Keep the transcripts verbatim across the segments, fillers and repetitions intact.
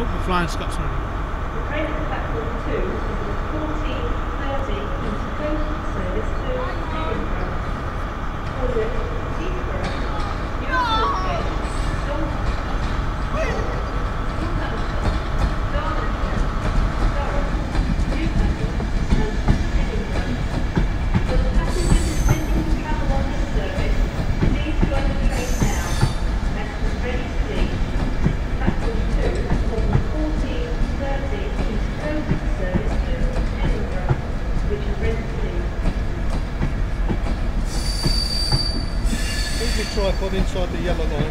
Oh, the Flying Scotsman. The train to platform two is fourteen thirty intercoastal service to Edinburgh. Ordered Heathrow, Newcastle, Doncaster, Southampton, Darlington, Durham, Newcastle, Edinburgh. For the passengers intending to travel on this service, please join the train now. Passengers ready to leave. Platform two from fourteen thirty is closing service to Edinburgh, which is ready to leave. Keep your tripod inside the yellow line.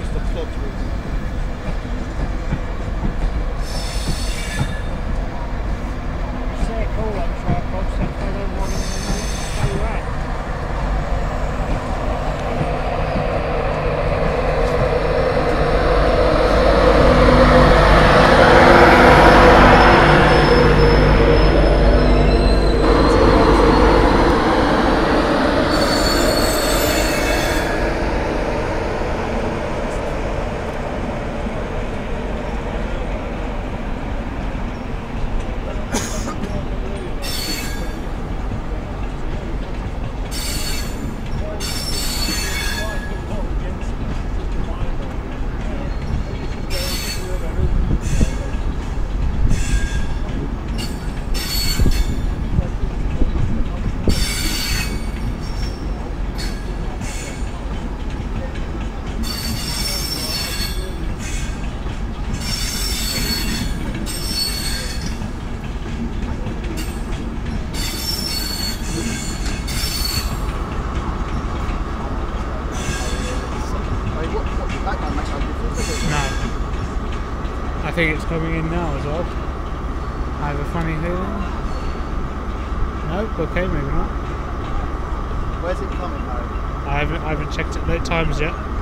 Mister Plodrick. I think it's coming in now as well. I have a funny feeling. Nope, okay, maybe not. Where's it coming, Harry? I haven't, I haven't checked it, no times yet.